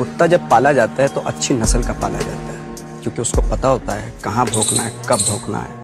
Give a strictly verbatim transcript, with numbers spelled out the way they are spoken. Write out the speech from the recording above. कुत्ता जब पाला जाता है तो अच्छी नस्ल का पाला जाता है, क्योंकि उसको पता होता है कहाँ भौंकना है, कब भौंकना है।